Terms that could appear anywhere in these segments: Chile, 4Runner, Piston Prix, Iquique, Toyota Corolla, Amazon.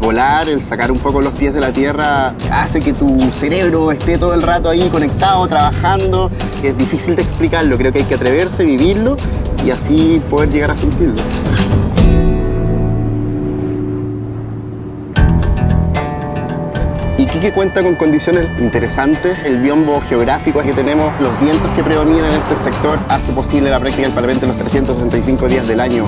Volar, el sacar un poco los pies de la tierra, hace que tu cerebro esté todo el rato ahí conectado, trabajando. Es difícil de explicarlo, creo que hay que atreverse, vivirlo y así poder llegar a sentirlo. Iquique cuenta con condiciones interesantes. El biombo geográfico que tenemos, los vientos que predominan en este sector, hace posible la práctica del parapente los 365 días del año.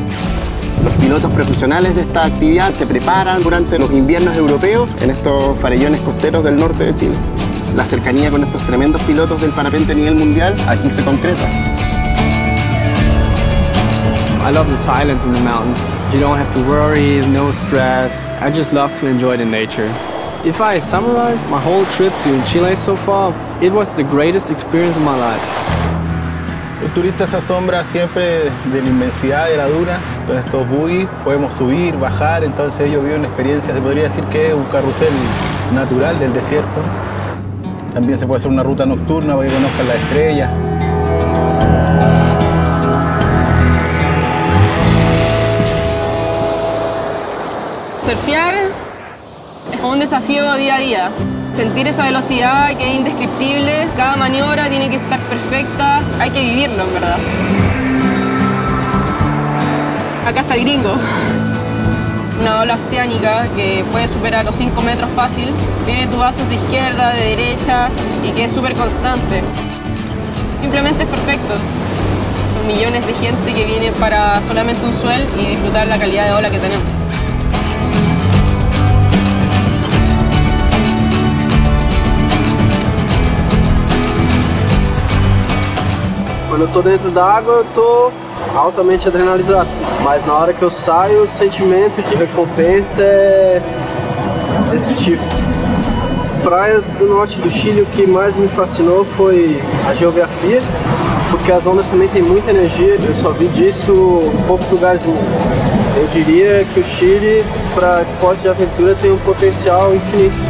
Los pilotos profesionales de esta actividad se preparan durante los inviernos europeos en estos farellones costeros del norte de Chile. La cercanía con estos tremendos pilotos del parapente a nivel mundial aquí se concreta. I love the silence in the mountains. You don't have to worry, no stress. I just love to enjoy the nature. If I summarize my whole trip to Chile so far, it was the greatest experience of my life. El turista se asombra siempre de la inmensidad de la duna. Con estos buggies podemos subir, bajar, entonces ellos viven una experiencia, se podría decir que es un carrusel natural del desierto. También se puede hacer una ruta nocturna para que conozcan las estrellas. Surfear es un desafío día a día. Sentir esa velocidad que es indescriptible, cada maniobra tiene que estar perfecta, hay que vivirlo en verdad. Acá está el gringo. Una ola oceánica que puede superar los 5 metros fácil. Tiene tubazos de izquierda, de derecha y que es súper constante. Simplemente es perfecto. Son millones de gente que viene para solamente un suel y disfrutar la calidad de ola que tenemos. Quando eu estou dentro d'água, eu estou altamente adrenalizado. Mas na hora que eu saio, o sentimento de recompensa é desse tipo. As praias do norte do Chile, o que mais me fascinou foi a geografia, porque as ondas também têm muita energia. Eu só vi disso em poucos lugares do mundo. Eu diria que o Chile, para esportes de aventura, tem um potencial infinito.